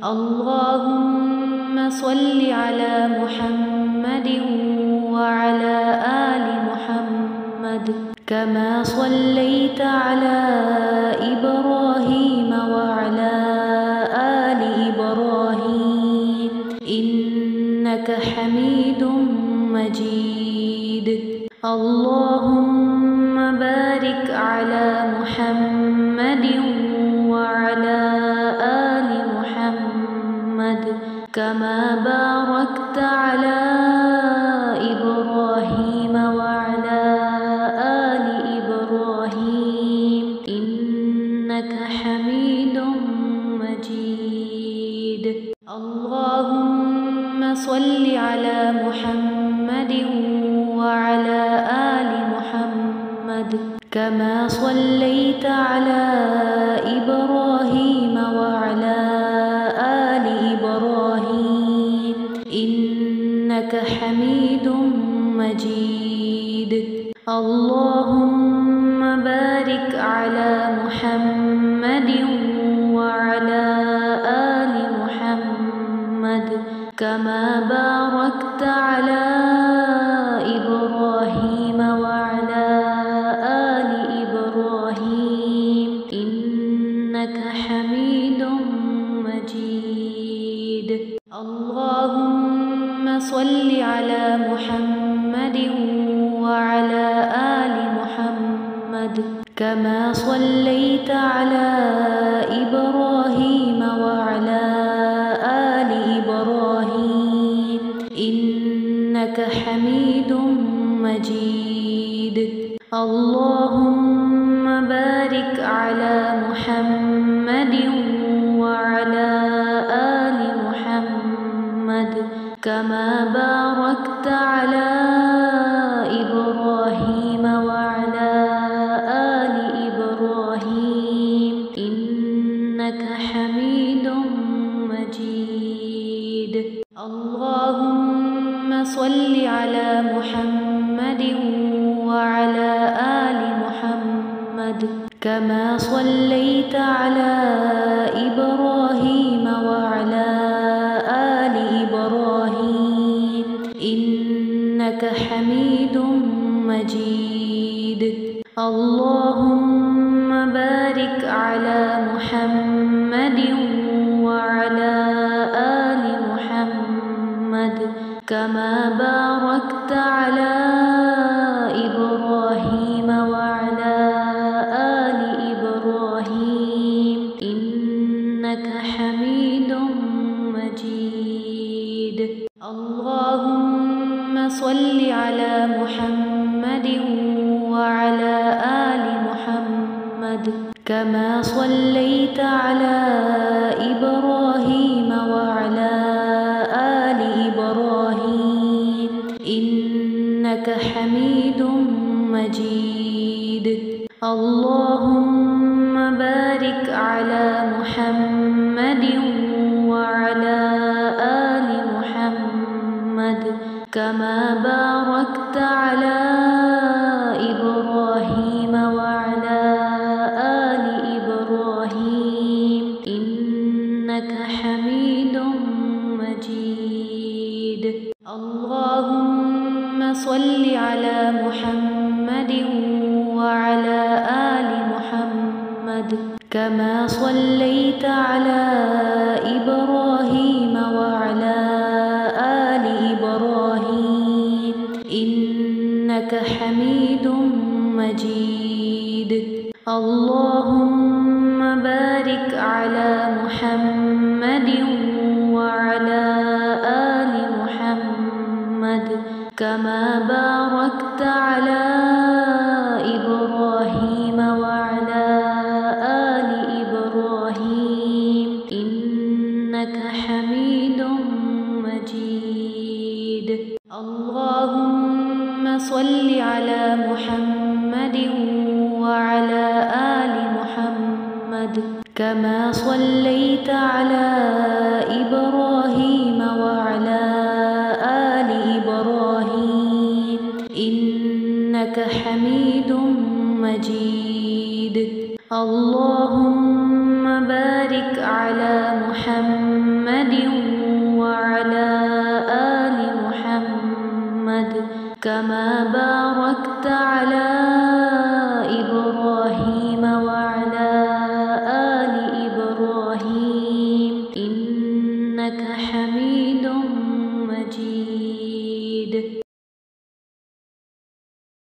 اللهم صل على محمد وعلى آل محمد كما صليت على إبراهيم وعلى آل إبراهيم إنك حميد مجيد. اللهم بارك على محمد وعلى آل محمد كما باركت على إبراهيم وعلى آل إبراهيم إنك حميد مجيد. اللهم صل على محمد وعلى آل محمد كما صليت على إبراهيم وعلى آل إبراهيم إنك حميد مجيد. اللهم بارك على محمد وعلى آل محمد كما باركت على إبراهيم وعلى آل إبراهيم إنك حميد مجيد. اللهم صل على محمد وعلى آل محمد كما صليت على إبراهيم وعلى آل إبراهيم إنك حميد مجيد. اللهم بارك على محمد وعلى آل محمد كما باركت على إبراهيم وعلى آل إبراهيم إنك حميد مجيد. اللهم صل على محمد وعلى آل محمد كما صليت على إبراهيم وعلى آل إبراهيم إنك حميد مجيد. اللهم بارك على محمد وعلى آل محمد كما باركت على إبراهيم وعلى آل إبراهيم إنك حميد مجيد. اللهم صل على محمد وعلى آل محمد كما صليت على إبراهيم وعلى آل إبراهيم إنك حميد مجيد. اللهم بارك على محمد وعلى آل محمد كما باركت على إبراهيم وعلى آل إبراهيم إنك حميد مجيد. اللهم صل على محمد وعلى آل محمد كما صليت على إبراهيم وعلى آل إبراهيم إنك حميد مجيد. اللهم بارك على محمد وعلى آل محمد كما باركت على إبراهيم وعلى آل إبراهيم إنك حميد مجيد. اللهم صل على محمد وعلى آل محمد كما صليت على إبراهيم وعلى آل إبراهيم إنك حميد مجيد. اللهم بارك على محمد محمد كما باركت على إبراهيم وعلى آل إبراهيم إنك حميد مجيد.